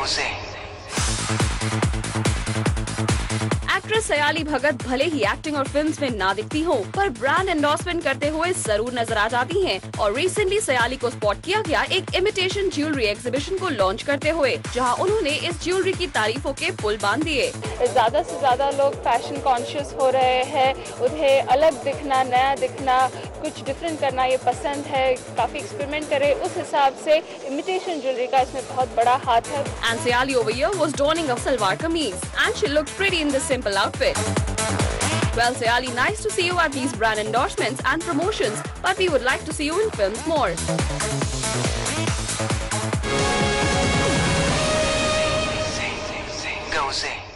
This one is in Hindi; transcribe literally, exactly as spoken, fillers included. closing. एक्ट्रेस सयाली भगत भले ही एक्टिंग और फिल्म्स में ना दिखती हो, पर ब्रांड एंडोर्समेंट करते हुए जरूर नजर आ जाती हैं। और रिसेंटली सयाली को स्पॉट किया गया एक इमिटेशन ज्वेलरी एग्जीबिशन को लॉन्च करते हुए, जहां उन्होंने इस ज्वेलरी की तारीफों के पुल बांध दिए। ज्यादा से ज्यादा लोग फैशन कॉन्शियस हो रहे हैं, उन्हें अलग दिखना, नया दिखना, कुछ डिफरेंट करना ये पसंद है, काफी एक्सपेरिमेंट करे। उस हिसाब से इमिटेशन ज्वेलरी का इसमें बहुत बड़ा हाथ है। And Sayali over here was donning a salwar kameez and she looked pretty in this simple outfit. Well, Sayali, nice to see you at these brand endorsements and promotions, but we would like to see you in films more.